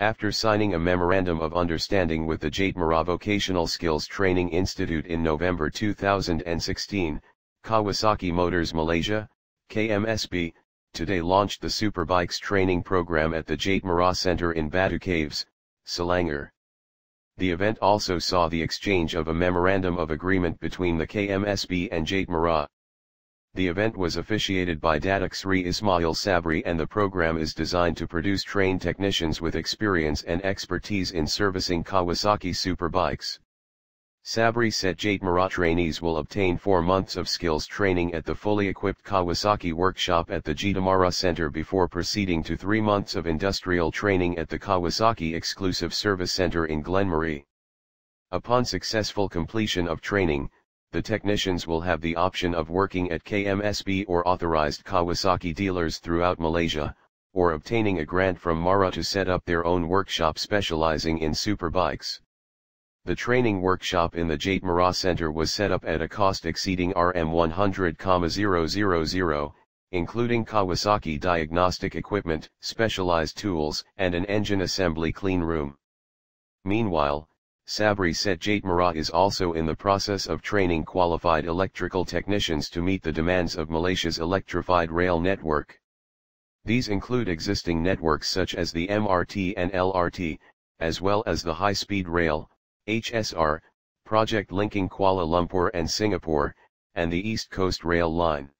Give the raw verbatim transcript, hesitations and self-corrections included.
after signing a Memorandum of Understanding with the GIATMARA Vocational Skills Training Institute in November two thousand sixteen, Kawasaki Motors Malaysia, K M S B, today launched the Superbikes training program at the GIATMARA Centre in Batu Caves, Selangor. The event also saw the exchange of a Memorandum of Agreement between the K M S B and GIATMARA. The event was officiated by Datuk Sri Ismail Sabri, and the program is designed to produce trained technicians with experience and expertise in servicing Kawasaki Superbikes. Sabri said GIATMARA trainees will obtain four months of skills training at the fully equipped Kawasaki workshop at the GIATMARA Centre before proceeding to three months of industrial training at the Kawasaki Exclusive Service Centre in Glenmarie. Upon successful completion of training, the technicians will have the option of working at K M S B or authorized Kawasaki dealers throughout Malaysia, or obtaining a grant from MARA to set up their own workshop specializing in superbikes. The training workshop in the GIATMARA Centre was set up at a cost exceeding R M one hundred thousand ringgit, including Kawasaki diagnostic equipment, specialized tools, and an engine assembly clean room. Meanwhile, Sabri said GIATMARA is also in the process of training qualified electrical technicians to meet the demands of Malaysia's electrified rail network. These include existing networks such as the M R T and L R T, as well as the high-speed rail, H S R, project linking Kuala Lumpur and Singapore, and the East Coast Rail Line.